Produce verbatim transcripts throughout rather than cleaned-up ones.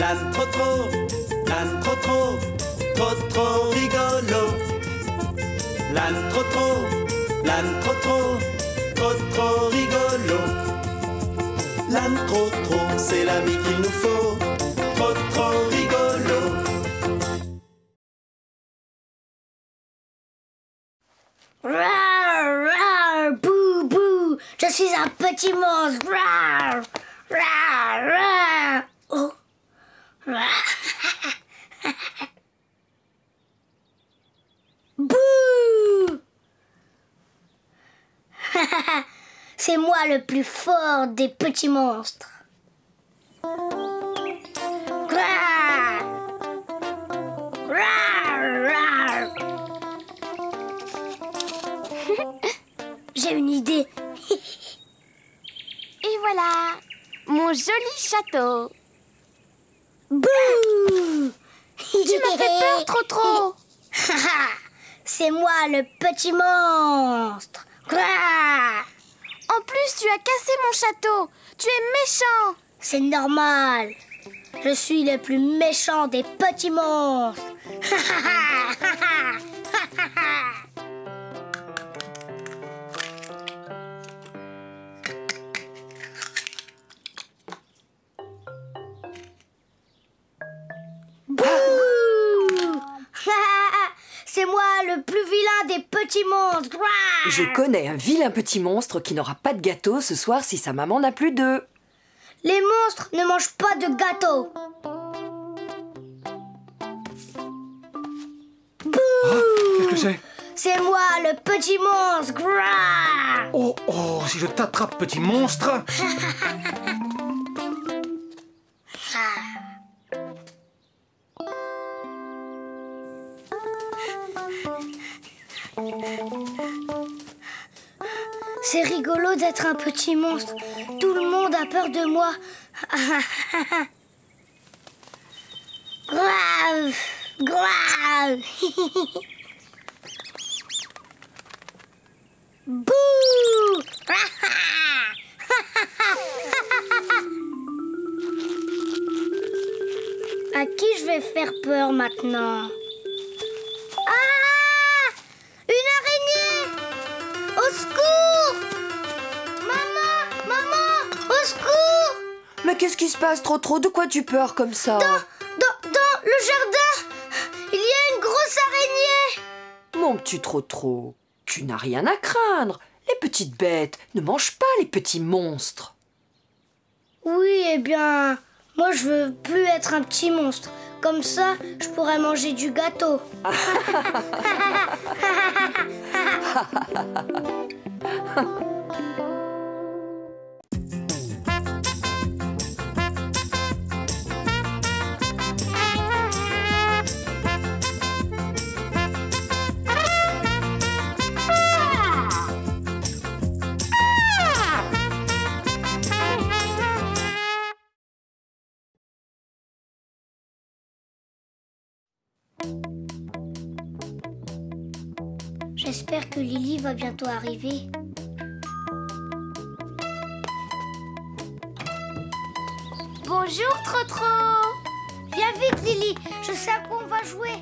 place Trotro, place Trotro, Trotro rigolo. Place Trotro, place Trotro, Trotro rigolo. L'âne Trotro, c'est l'ami qu'il nous faut, Trotro rigolo. Rar, rar, bou, bou, je suis un petit monstre. Rar, rar, rar. Oh. Bouh. C'est moi le plus fort des petits monstres. Rar, rar, rar. J'ai une idée. Et voilà, mon joli château. Bouh! Tu m'as fait peur, Trotro. C'est moi le petit monstre. En plus, tu as cassé mon château. Tu es méchant. C'est normal. Je suis le plus méchant des petits monstres. C'est moi le plus vilain des petits monstres. Je connais un vilain petit monstre qui n'aura pas de gâteau ce soir si sa maman n'a plus d'œufs. Les monstres ne mangent pas de gâteau. Oh, qu'est-ce que c'est? C'est moi le petit monstre. Oh, oh, si je t'attrape, petit monstre. C'est rigolo d'être un petit monstre. Tout le monde a peur de moi. Grave, grave. Bouh. À qui je vais faire peur maintenant? Ah! Une araignée! Au secours! Mais qu'est-ce qui se passe, Trotro? De quoi tu peurs comme ça? Dans, dans, dans le jardin, il y a une grosse araignée. Mon petit Trotro, tu n'as rien à craindre. Les petites bêtes ne mangent pas les petits monstres. Oui, eh bien, moi je veux plus être un petit monstre. Comme ça, je pourrais manger du gâteau. J'espère que Lily va bientôt arriver. Bonjour, Trotro! Viens vite, Lily, je sais à quoi on va jouer.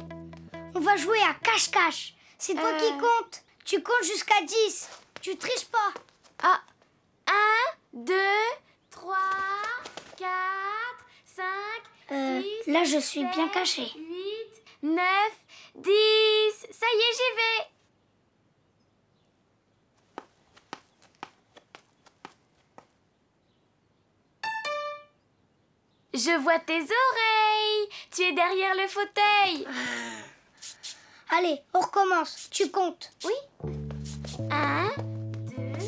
On va jouer à cache-cache. C'est toi euh... qui comptes. Tu comptes jusqu'à dix. Tu triches pas. Ah. un, deux, trois, quatre, cinq, six, euh, là, je suis sept, bien cachée. huit, neuf, dix. Ça y est, j'y vais. Je vois tes oreilles. Tu es derrière le fauteuil. Allez, on recommence. Tu comptes. Oui. un, deux,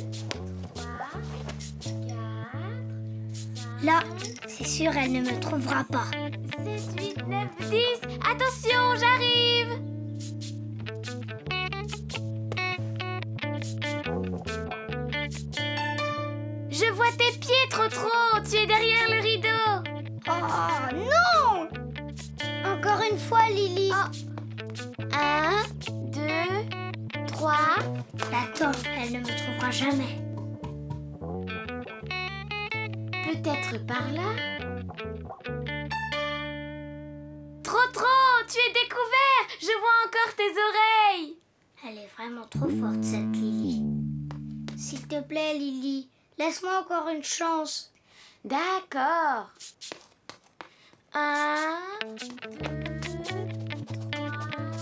trois, quatre, cinq... Là, c'est sûr, elle ne me trouvera pas. sept, huit, neuf, dix. Attention, j'arrive. Je vois tes pieds, Trotro. Tu es derrière le rideau. Oh non! Encore une fois, Lily. Oh. Un, deux, trois. Attends, elle ne me trouvera jamais. Peut-être par là. Je vois encore tes oreilles. Elle est vraiment trop forte, cette Lily. S'il te plaît, Lily, laisse-moi encore une chance. D'accord. Un, deux, trois...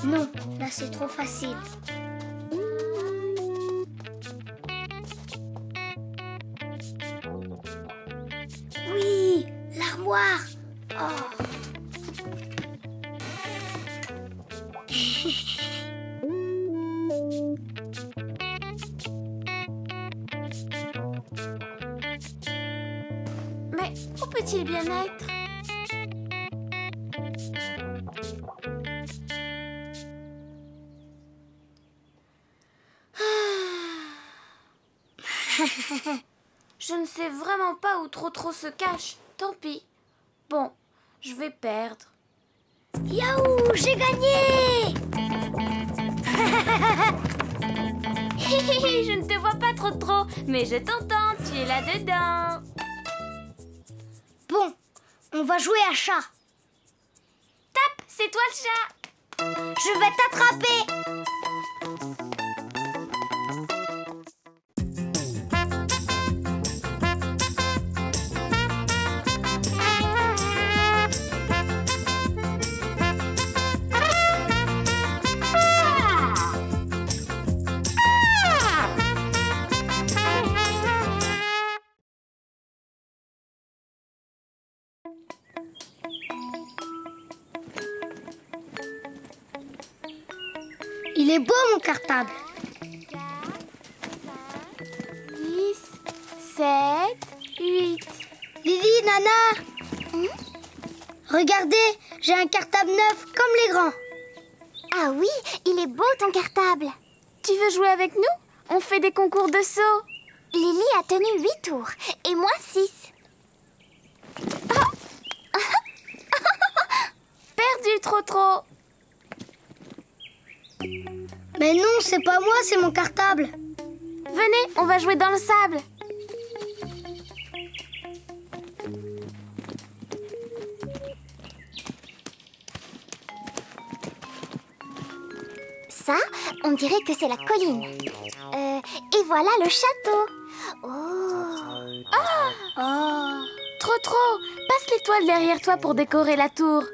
Non, là c'est trop facile. Oui, l'armoire. Oh. Mais où peut-il bien être? Je ne sais vraiment pas où Trotro se cache. Tant pis. Bon, je vais perdre. Yahoo! J'ai gagné! Je ne te vois pas, Trotro, mais je t'entends, tu es là-dedans. Bon, on va jouer à chat. Tape, c'est toi le chat. Je vais t'attraper. Il est beau, mon cartable. dix, sept, huit. Lily, Nana, hum? Regardez, j'ai un cartable neuf comme les grands. Ah oui, il est beau ton cartable. Tu veux jouer avec nous? On fait des concours de saut. Lily a tenu huit tours et moi six. Oh. Perdu, Trotro. Mais non, c'est pas moi, c'est mon cartable. Venez, on va jouer dans le sable. Ça, on dirait que c'est la colline. Euh, et voilà le château. Oh. Oh. Oh. Trotro, passe l'étoile derrière toi pour décorer la tour.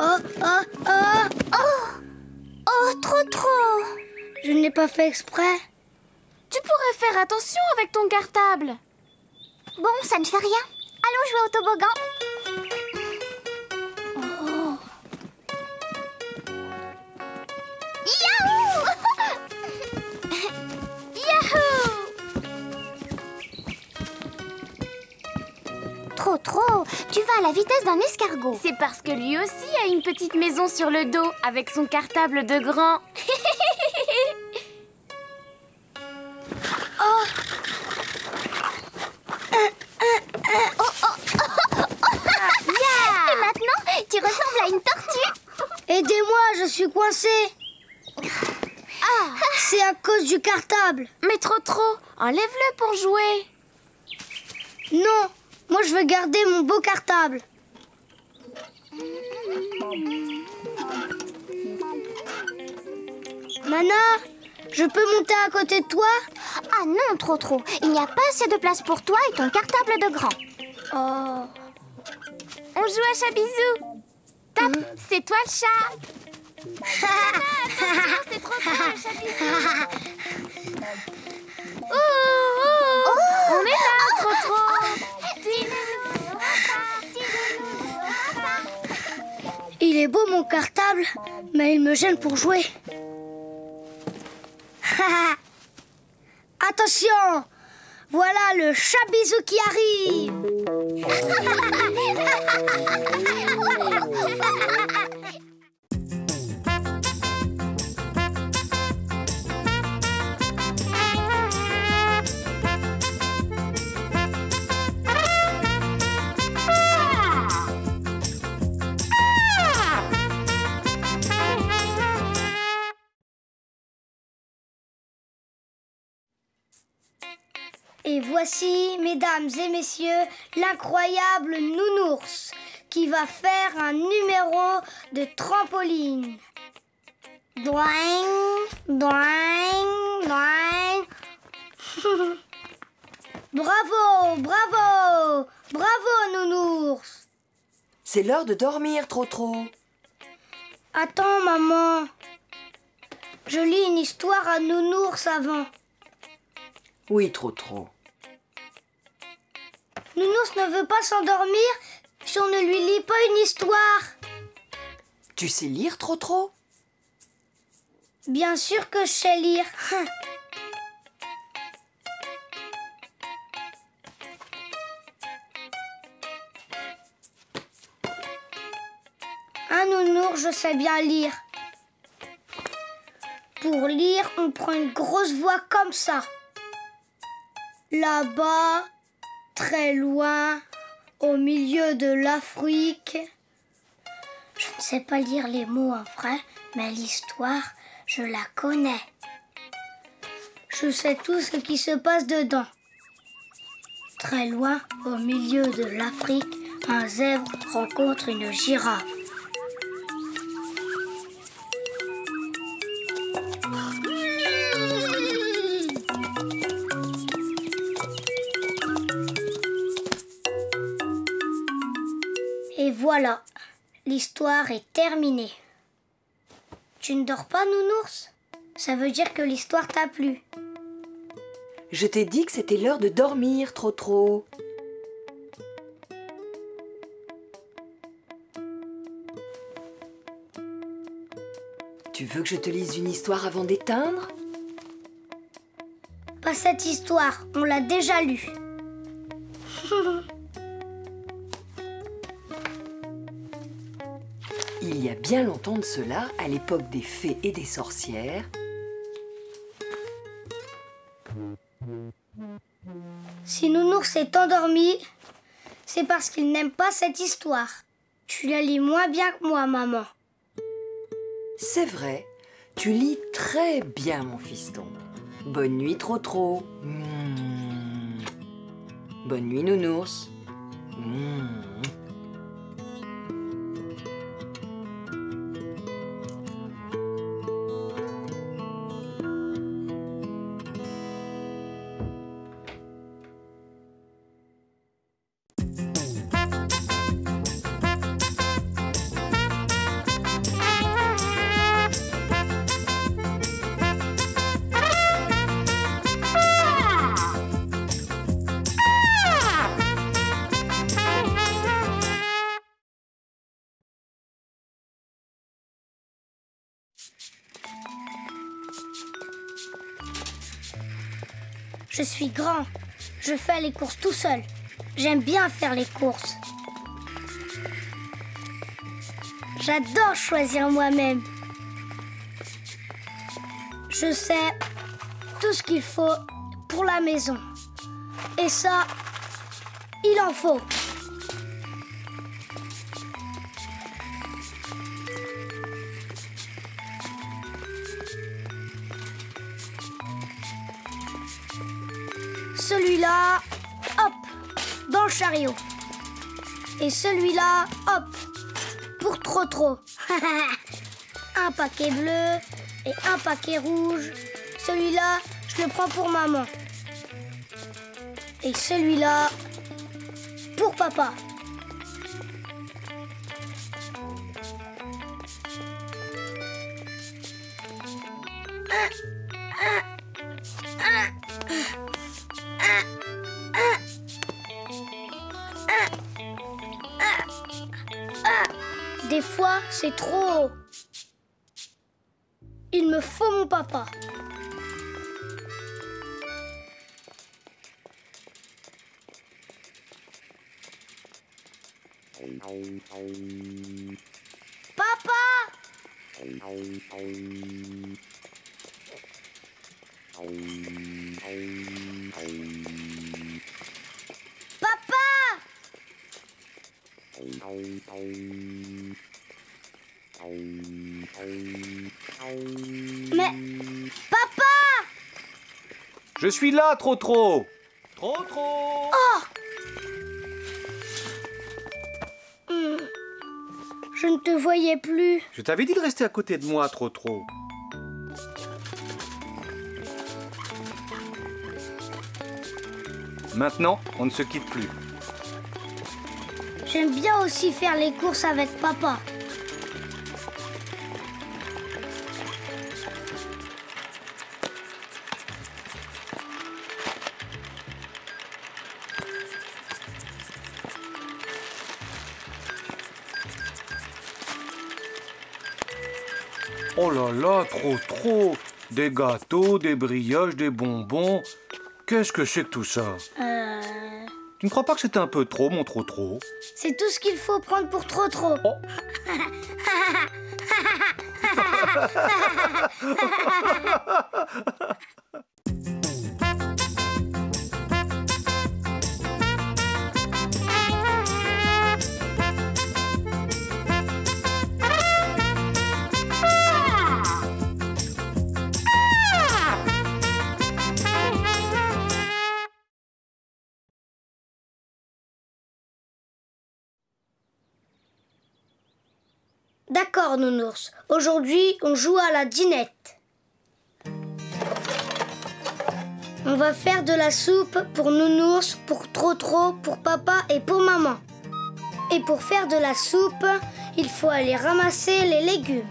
Oh, oh, oh. Oh. Oh, Trotro! Je ne l'ai pas fait exprès. Tu pourrais faire attention avec ton cartable. Bon, ça ne fait rien. Allons jouer au toboggan. Oh. Yahoo! Yahoo! Trotro, tu vas à la vitesse d'un escargot. C'est parce que lui aussi a une petite maison sur le dos, avec son cartable de grand. Oh. Oh, oh, oh, oh. Yeah. Et maintenant, tu ressembles à une tortue. Aidez-moi, je suis coincée. Ah. C'est à cause du cartable. Mais Trotro, enlève-le pour jouer. Non. Moi, je veux garder mon beau cartable. Nana, je peux monter à côté de toi? Ah non, Trotro. Il n'y a pas assez de place pour toi et ton cartable de grand. Oh. On joue à chat bisou. Tape, mmh. C'est toi le chat. C'est trop bien, le chat bisou. Ouh, ouh. Oh. On est là, oh. Trotro. Oh. Il est beau mon cartable, mais il me gêne pour jouer. Attention, voilà le chat bisou qui arrive. Et voici, mesdames et messieurs, l'incroyable Nounours qui va faire un numéro de trampoline. Doing, doing, doing. Bravo, bravo, bravo Nounours. C'est l'heure de dormir, Trotro. Attends, maman. Je lis une histoire à Nounours avant. Oui, Trotro. Nounours ne veut pas s'endormir si on ne lui lit pas une histoire. Tu sais lire, Trotro? Bien sûr que je sais lire. Un nounours, je sais bien lire. Pour lire, on prend une grosse voix comme ça. Là-bas, très loin, au milieu de l'Afrique. Je ne sais pas lire les mots en vrai, mais l'histoire, je la connais. Je sais tout ce qui se passe dedans. Très loin, au milieu de l'Afrique, un zèbre rencontre une girafe. Et voilà, l'histoire est terminée. Tu ne dors pas, Nounours? Ça veut dire que l'histoire t'a plu. Je t'ai dit que c'était l'heure de dormir, Trotro. Tu veux que je te lise une histoire avant d'éteindre? Pas cette histoire, on l'a déjà lue. Il y a bien longtemps de cela, à l'époque des fées et des sorcières. Si Nounours est endormi, c'est parce qu'il n'aime pas cette histoire. Tu la lis moins bien que moi, maman. C'est vrai, tu lis très bien, mon fiston. Bonne nuit, Trotro. Mmh. Bonne nuit, Nounours. Mmh. Je suis grand, je fais les courses tout seul. J'aime bien faire les courses. J'adore choisir moi-même. Je sais tout ce qu'il faut pour la maison. Et ça, il en faut. Celui-là, hop, dans le chariot. Et celui-là, hop, pour Trotro. Un paquet bleu et un paquet rouge. Celui-là, je le prends pour maman. Et celui-là, pour papa. Des fois, c'est trop haut. Il me faut mon papa. Papa! Mais... Papa! Je suis là, Trotro. Trotro! Oh! Mmh. Je ne te voyais plus. Je t'avais dit de rester à côté de moi, Trotro. Maintenant, on ne se quitte plus. J'aime bien aussi faire les courses avec papa. Oh là là, trop trop! Des gâteaux, des brioches, des bonbons... Qu'est-ce que c'est que tout ça? Euh... Tu ne crois pas que c'était un peu trop, mon trop trop? C'est tout ce qu'il faut prendre pour trop trop. Oh. D'accord, Nounours. Aujourd'hui, on joue à la dinette. On va faire de la soupe pour Nounours, pour Trotro, pour papa et pour maman. Et pour faire de la soupe, il faut aller ramasser les légumes.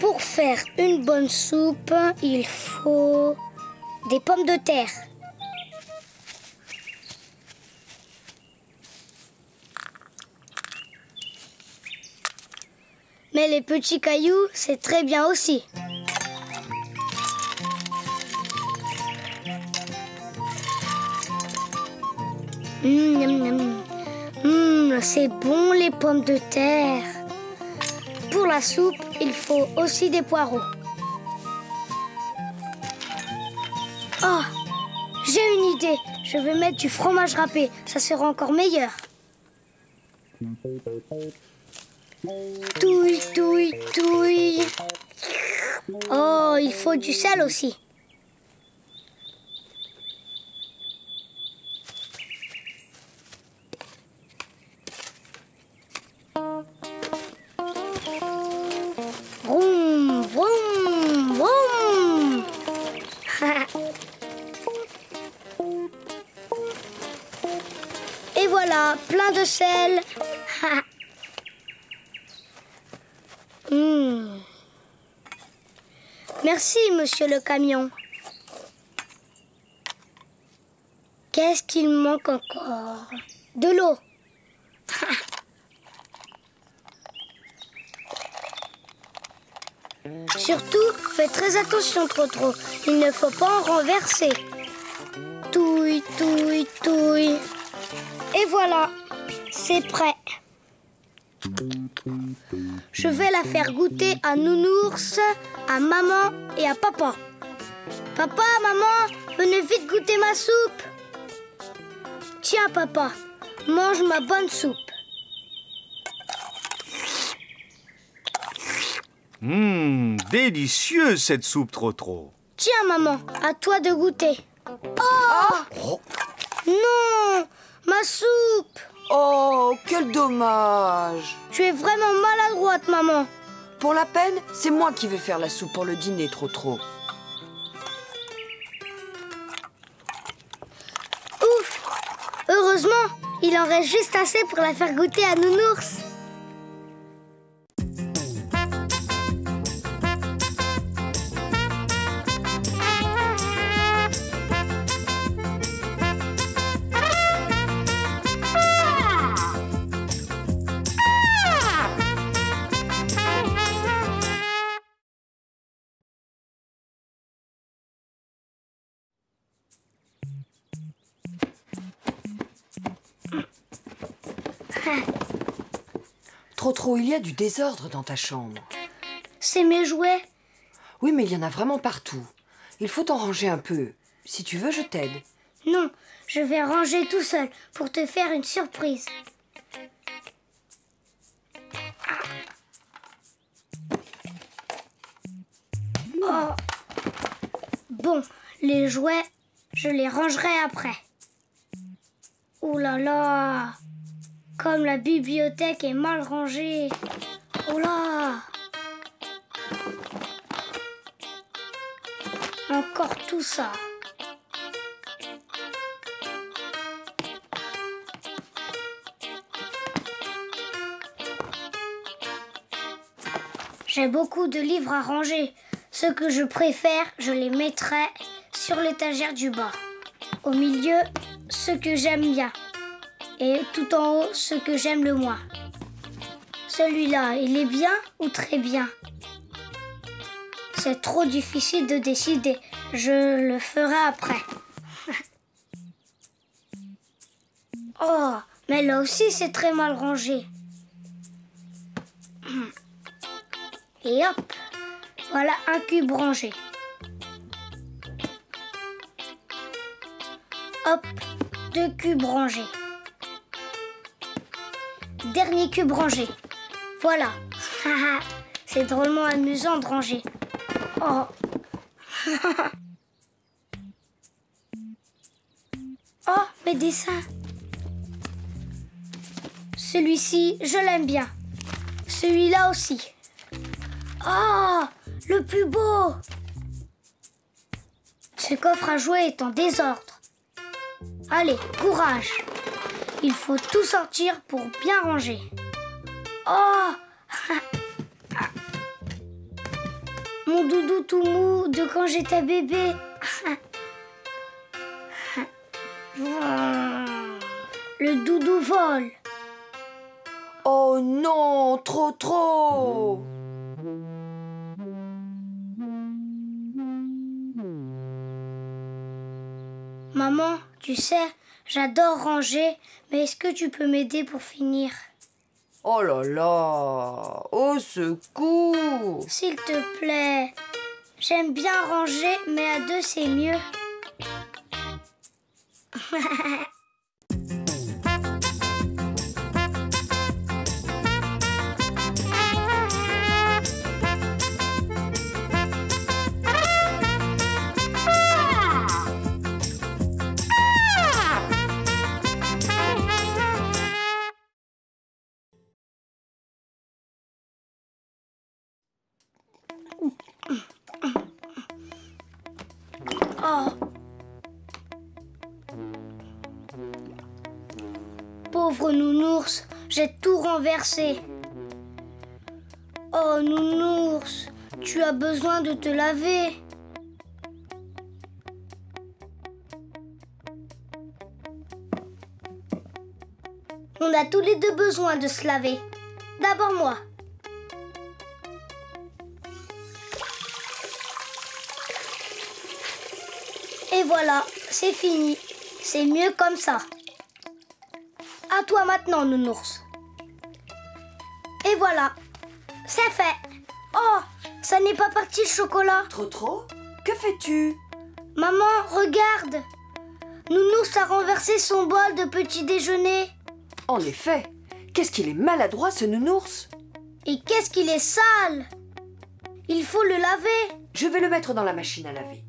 Pour faire une bonne soupe, il faut des pommes de terre. Mais les petits cailloux, c'est très bien aussi. Mmh, mmh, c'est bon les pommes de terre. Pour la soupe, il faut aussi des poireaux. Oh, j'ai une idée. Je vais mettre du fromage râpé. Ça sera encore meilleur. Touille, touille, touille. Oh, il faut du sel aussi. Vroom, vroom, vroom. Et voilà, plein de sel. Mmh. Merci, monsieur le camion. Qu'est-ce qu'il manque encore? De l'eau. Surtout, fais très attention, Trotro. Il ne faut pas en renverser. Touille, touille, touille. Et voilà, c'est prêt. Je vais la faire goûter à Nounours, à maman et à papa. Papa, maman, venez vite goûter ma soupe. Tiens, papa, mange ma bonne soupe. Hum, délicieuse cette soupe, Trotro. Tiens, maman, à toi de goûter. Oh, oh. Non, ma soupe. Oh, quel dommage! Tu es vraiment maladroite, maman. Pour la peine, c'est moi qui vais faire la soupe pour le dîner, Trotro. Ouf! Heureusement, il en reste juste assez pour la faire goûter à Nounours. Trotro, il y a du désordre dans ta chambre. C'est mes jouets. Oui, mais il y en a vraiment partout. Il faut t'en ranger un peu. Si tu veux, je t'aide. Non, je vais ranger tout seul pour te faire une surprise. Oh. Bon, les jouets, je les rangerai après. Oh là là! Comme la bibliothèque est mal rangée. Oh là! Encore tout ça. J'ai beaucoup de livres à ranger. Ceux que je préfère, je les mettrai sur l'étagère du bas. Au milieu, ceux que j'aime bien. Et tout en haut, ceux que j'aime le moins. Celui-là, il est bien ou très bien? C'est trop difficile de décider. Je le ferai après. Oh, mais là aussi, c'est très mal rangé. Et hop, voilà un cube rangé. Hop, deux cubes rangés. Dernier cube rangé. Voilà. C'est drôlement amusant de ranger. Oh. Oh, mes dessins. Celui-ci, je l'aime bien. Celui-là aussi. Oh, le plus beau! Ce coffre à jouer est en désordre. Allez, courage! Il faut tout sortir pour bien ranger. Oh! Mon doudou tout mou de quand j'étais bébé. Le doudou vole. Oh non, trop trop! Maman, tu sais, j'adore ranger, mais est-ce que tu peux m'aider pour finir? Oh là là! Au secours! S'il te plaît, j'aime bien ranger, mais à deux c'est mieux. Oh. Pauvre Nounours, j'ai tout renversé. Oh Nounours, tu as besoin de te laver. On a tous les deux besoin de se laver. D'abord moi. Et voilà, c'est fini. C'est mieux comme ça. À toi maintenant, Nounours. Et voilà, c'est fait. Oh, ça n'est pas parti le chocolat. Trop trop, que fais-tu? Maman, regarde. Nounours a renversé son bol de petit déjeuner. En effet, qu'est-ce qu'il est maladroit ce Nounours. Et qu'est-ce qu'il est sale. Il faut le laver. Je vais le mettre dans la machine à laver.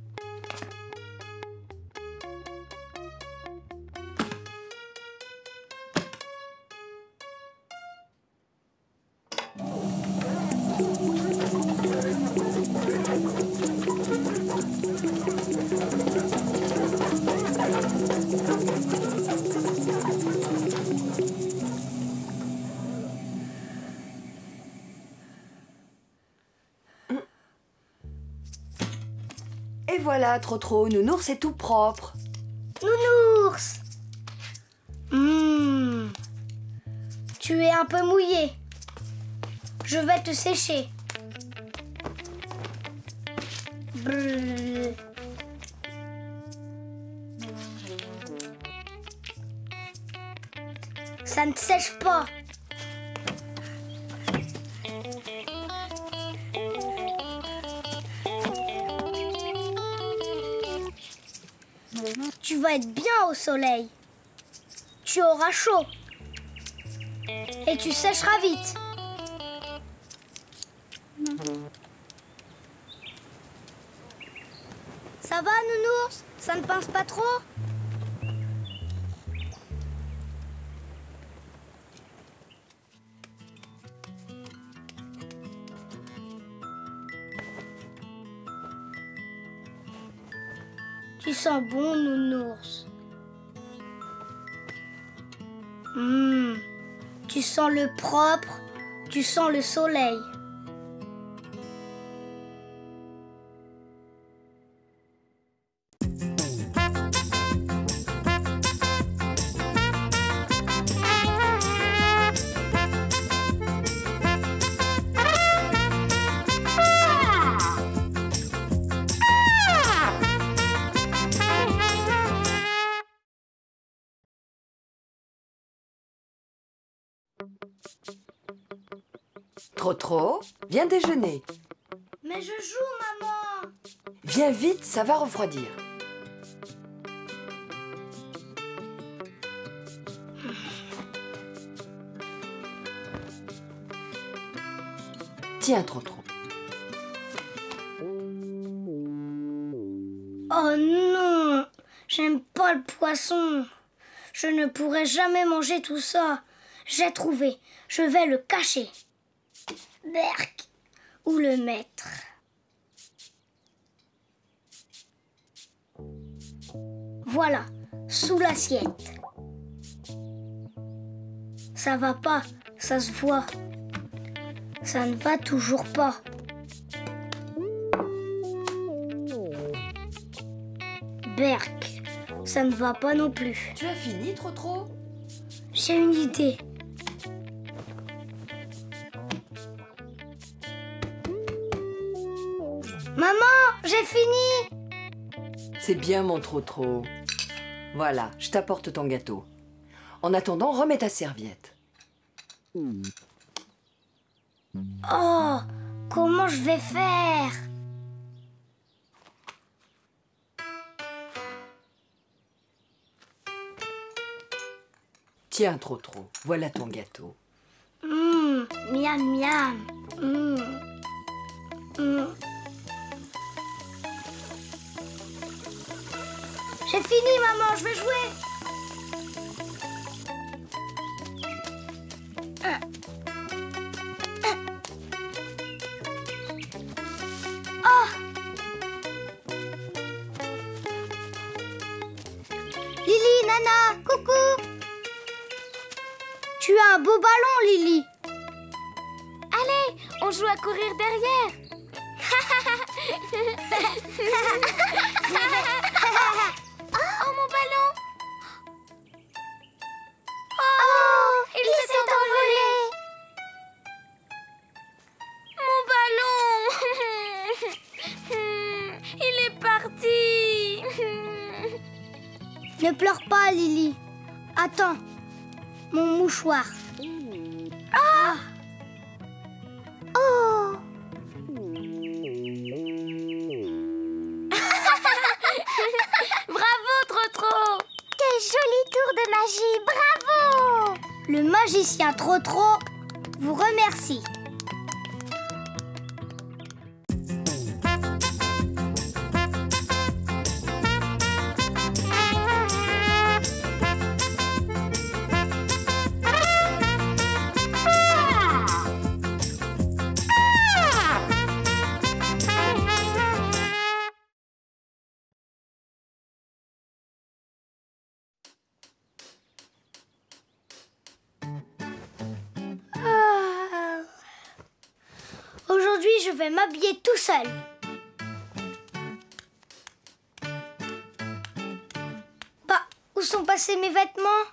Et voilà, Trotro, Nounours est tout propre. Nounours! Mmh. Tu es un peu mouillé. Je vais te sécher. Brrr. Ça ne sèche pas. Tu vas être bien au soleil. Tu auras chaud. Et tu sécheras vite. Ça va, Nounours? Ça ne pince pas trop? Tu sens bon, Nounours. Mmh. Tu sens le propre, tu sens le soleil. Trotro, viens déjeuner. Mais je joue, maman. Viens vite, ça va refroidir. Tiens, Trotro. Oh non, j'aime pas le poisson. Je ne pourrai jamais manger tout ça. J'ai trouvé, je vais le cacher. Berk, où le mettre? Voilà, sous l'assiette. Ça va pas, ça se voit. Ça ne va toujours pas. Berk, ça ne va pas non plus. Tu as fini, Trotro? J'ai une idée. Maman, j'ai fini! C'est bien, mon Trotro. Voilà, je t'apporte ton gâteau. En attendant, remets ta serviette. Oh, comment je vais faire? Tiens, Trotro, voilà ton gâteau. Mmh, miam, miam. Mmh. Mmh. C'est fini, maman, je vais jouer. Ah. Ah. Oh. Lily, Nana, coucou. Tu as un beau ballon, Lily. Allez, on joue à courir derrière. Ne pleure pas, Lily. Attends, mon mouchoir. Ah! Oh! Bravo, Trotro! Quel joli tour de magie, bravo! Le magicien Trotro vous remercie. Je vais m'habiller tout seul. Bah, où sont passés mes vêtements?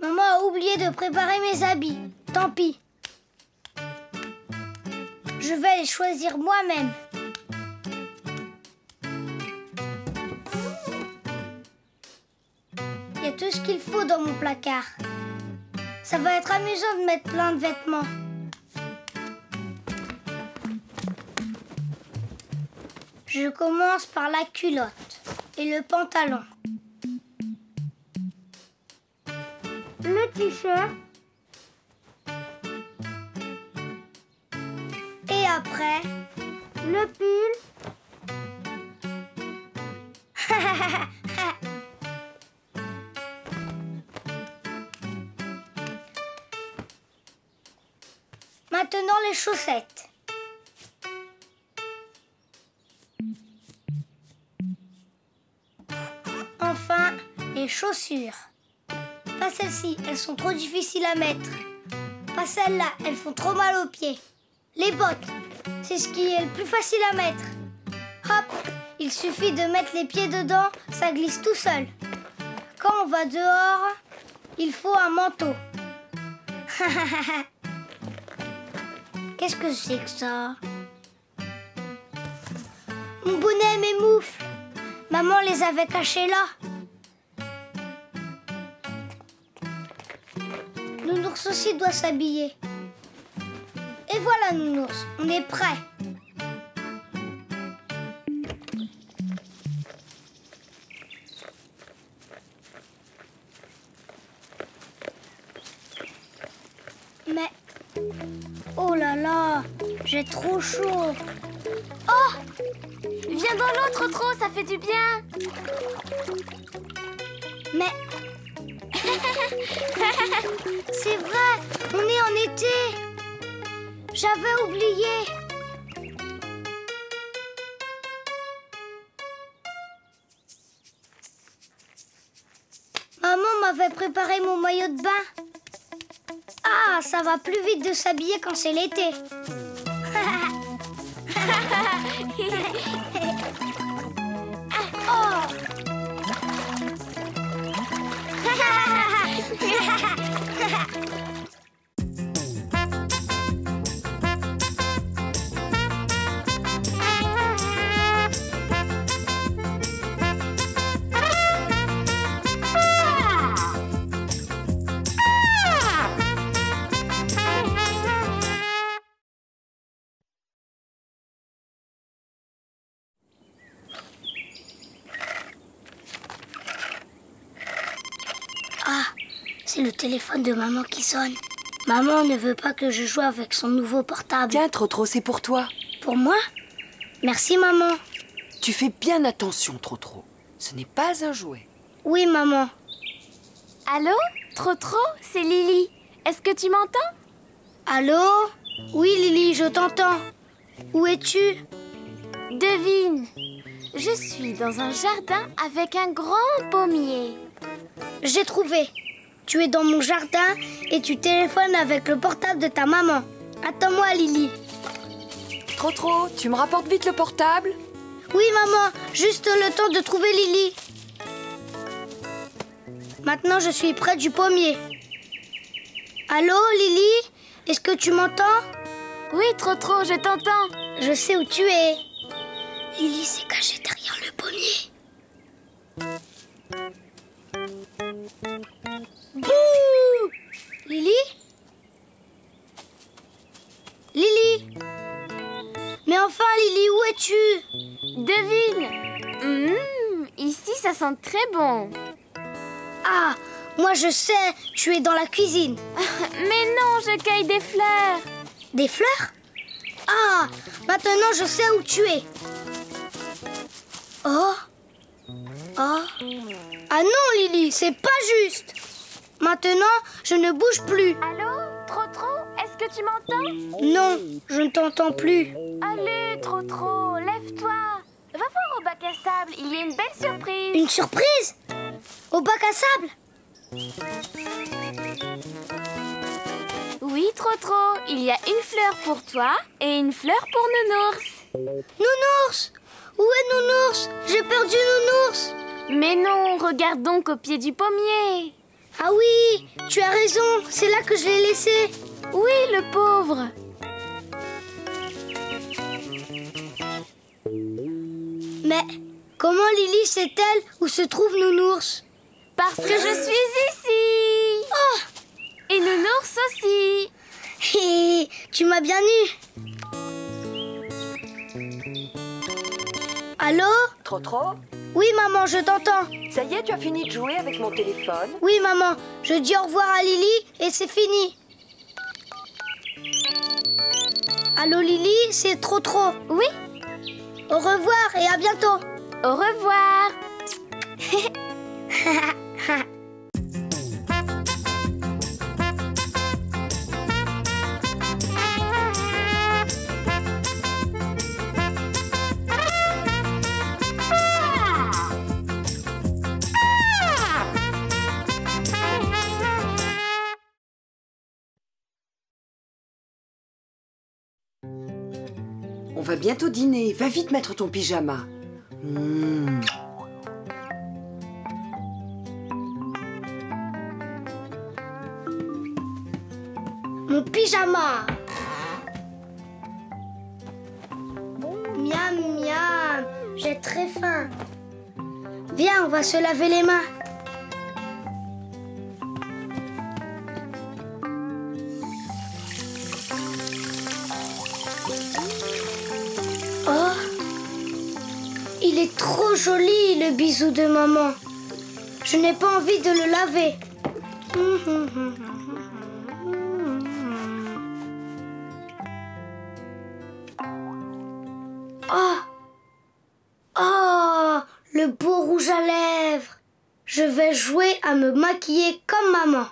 Maman a oublié de préparer mes habits. Tant pis. Je vais les choisir moi-même. Il y a tout ce qu'il faut dans mon placard. Ça va être amusant de mettre plein de vêtements. Je commence par la culotte et le pantalon. Le t-shirt. Et après, le pull. Maintenant les chaussettes. Enfin, les chaussures. Pas celles-ci, elles sont trop difficiles à mettre. Pas celles-là, elles font trop mal aux pieds. Les bottes, c'est ce qui est le plus facile à mettre. Hop, il suffit de mettre les pieds dedans, ça glisse tout seul. Quand on va dehors, il faut un manteau. Qu'est-ce que c'est que ça? Mon bonnet, mes moufles. Maman les avait cachés là. Nounours aussi doit s'habiller. Et voilà Nounours, on est prêt. Mais... oh là là, j'ai trop chaud. Oh! Viens dans l'eau, Trotro, ça fait du bien. Mais... c'est vrai, on est en été. J'avais oublié. Maman m'avait préparé mon maillot de bain. Ah, ça va plus vite de s'habiller quand c'est l'été. Oh. C'est le téléphone de maman qui sonne. Maman ne veut pas que je joue avec son nouveau portable. Tiens, Trotro, c'est pour toi. Pour moi? Merci, maman. Tu fais bien attention, Trotro. Ce n'est pas un jouet. Oui, maman. Allô, Trotro, c'est Lily. Est-ce que tu m'entends? Allô? Oui, Lily, je t'entends. Où es-tu? Devine. Je suis dans un jardin avec un grand pommier. J'ai trouvé. Tu es dans mon jardin et tu téléphones avec le portable de ta maman. Attends-moi, Lily. Trotro, tu me rapportes vite le portable? Oui, maman, juste le temps de trouver Lily. Maintenant, je suis près du pommier. Allô, Lily? Est-ce que tu m'entends? Oui, Trotro, je t'entends. Je sais où tu es. Lily s'est cachée derrière le pommier. Bouh! Lily? Lily? Mais enfin, Lily, où es-tu? Devine! Mmh, ici, ça sent très bon. Ah, moi je sais, tu es dans la cuisine. Mais non, je cueille des fleurs. Des fleurs? Ah, maintenant je sais où tu es. Oh! Oh. Ah non, Lily, c'est pas juste. Maintenant, je ne bouge plus. Allô, Trotro, est-ce que tu m'entends? Non, je ne t'entends plus. Allez, Trotro, lève-toi. Va voir au bac à sable, il y a une belle surprise. Une surprise? Au bac à sable? Oui, Trotro, il y a une fleur pour toi et une fleur pour Nounours. Nounours? Où est Nounours? J'ai perdu Nounours. Mais non, regarde donc au pied du pommier. Ah oui, tu as raison, c'est là que je l'ai laissé. Oui, le pauvre. Mais comment Lily sait-elle où se trouve Nounours? Parce que je suis ici. Oh. Et Nounours aussi. Hé, tu m'as bien eu. Allô? Trotro? Oui, maman, je t'entends. Ça y est, tu as fini de jouer avec mon téléphone? Oui, maman, je dis au revoir à Lily et c'est fini. Allô, Lily, c'est Trotro. Oui. Au revoir et à bientôt. Au revoir. On va bientôt dîner. Va vite mettre ton pyjama. Mmh. Mon pyjama. Miam, miam. J'ai très faim. Viens, on va se laver les mains. Trop joli le bisou de maman. Je n'ai pas envie de le laver. Oh, oh, le beau rouge à lèvres. Je vais jouer à me maquiller comme maman.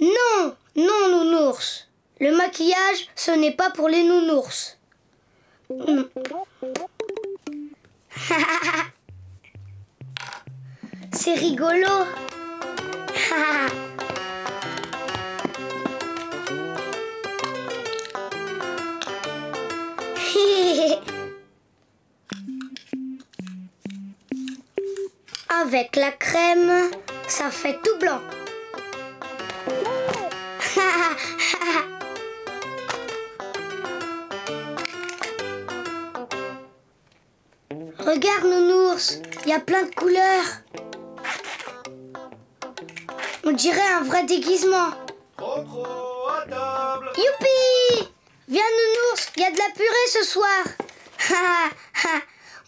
Non, non, Nounours. Le maquillage, ce n'est pas pour les nounours. Mm. C'est rigolo. Avec la crème, ça fait tout blanc. Regarde, Nounours, il y a plein de couleurs. On dirait un vrai déguisement. Trotro à table. Youpi! Viens, Nounours, il y a de la purée ce soir.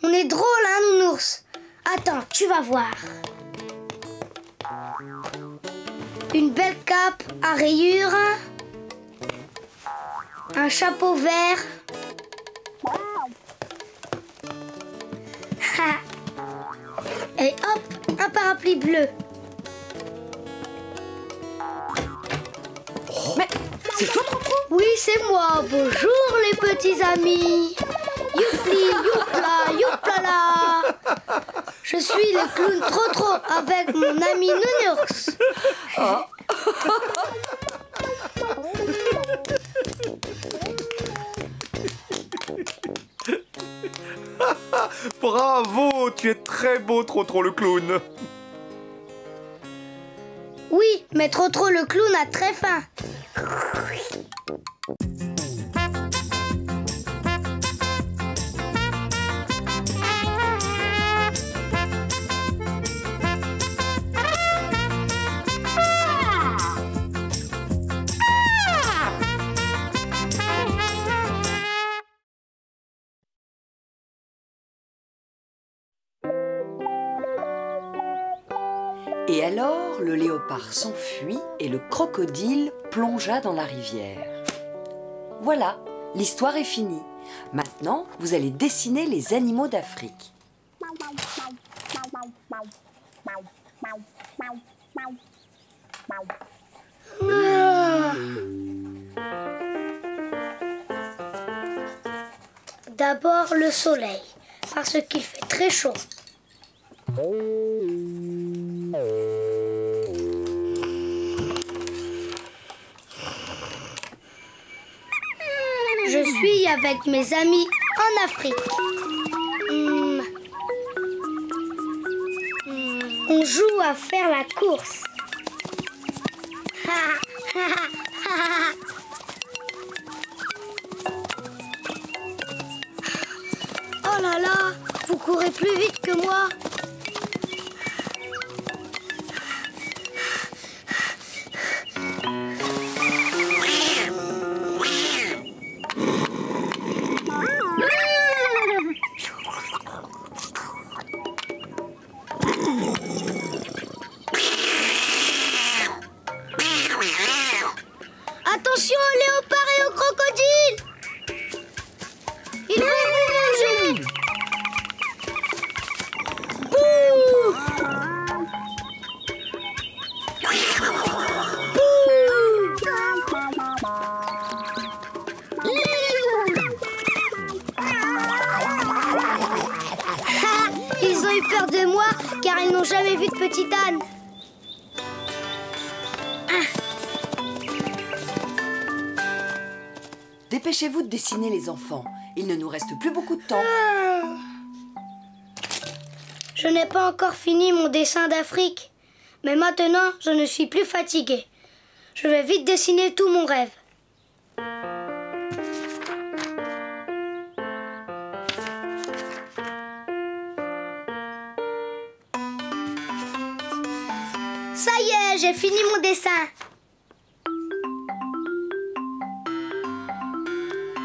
On est drôle, hein, Nounours? Attends, tu vas voir. Une belle cape à rayures. Un chapeau vert. Et hop, un parapluie bleu. Mais c'est toi, Trotro? Oui, c'est moi. Bonjour, les petits amis. Youpli, youpla, youplala. Je suis le clown Trotro avec mon ami Nounours. Ah. Bravo, tu es très beau, Trotro le clown. Oui, mais Trotro le clown a très faim. Et alors, le léopard s'enfuit et le crocodile plongea dans la rivière. Voilà, l'histoire est finie. Maintenant, vous allez dessiner les animaux d'Afrique. Ah. D'abord le soleil, parce qu'il fait très chaud. Je suis avec mes amis en Afrique. Mmh. Mmh. On joue à faire la course. Oh là là, vous courez plus vite que moi. Attention au léopard et au crocodile! peur de moi car ils n'ont jamais vu de petite âne. Dépêchez-vous de dessiner les enfants. Il ne nous reste plus beaucoup de temps. Je n'ai pas encore fini mon dessin d'Afrique. Mais maintenant, je ne suis plus fatiguée. Je vais vite dessiner tout mon rêve. Ça y est, j'ai fini mon dessin.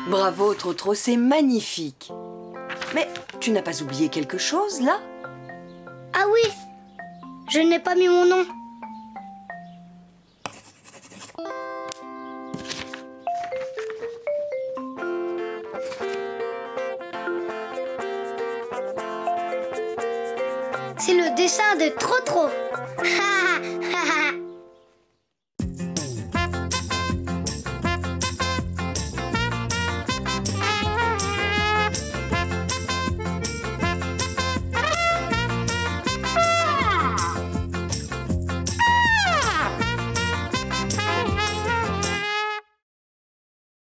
Bravo, Trotro, c'est magnifique. Mais tu n'as pas oublié quelque chose, là? Ah oui, je n'ai pas mis mon nom. C'est le dessin de Trotro.